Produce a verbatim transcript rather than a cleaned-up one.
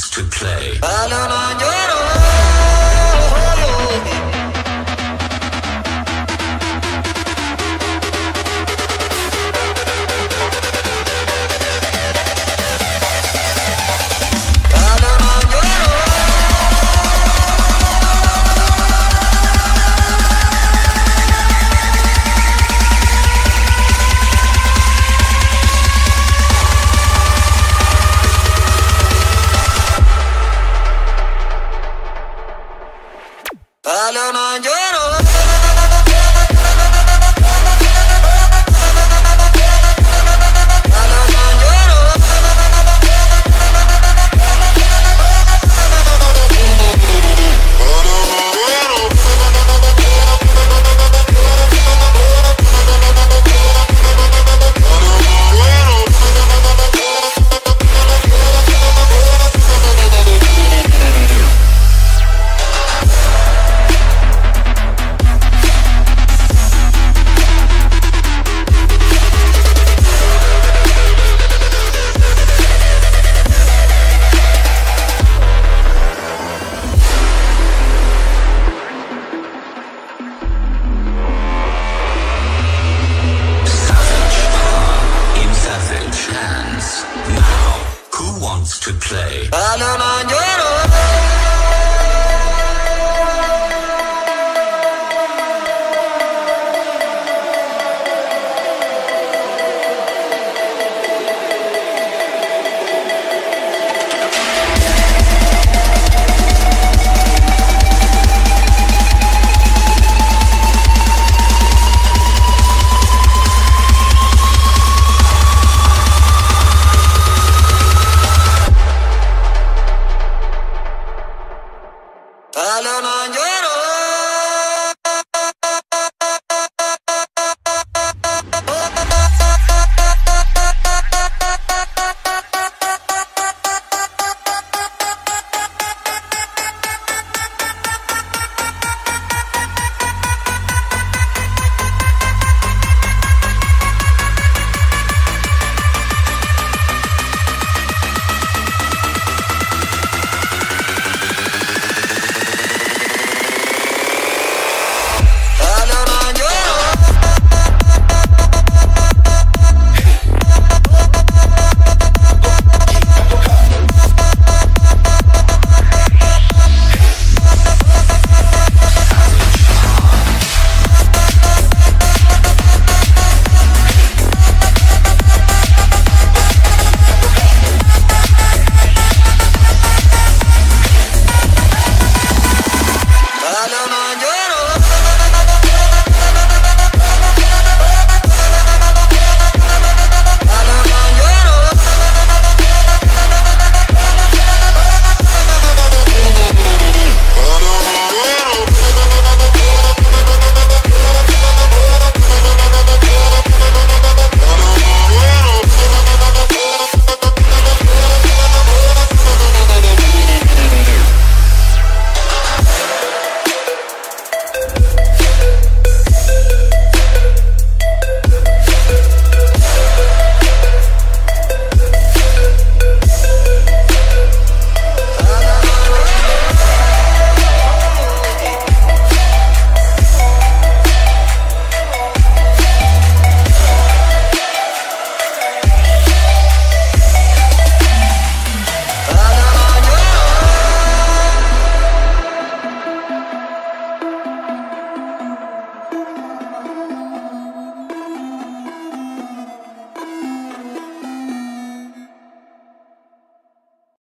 wants to play. Now, who wants to play?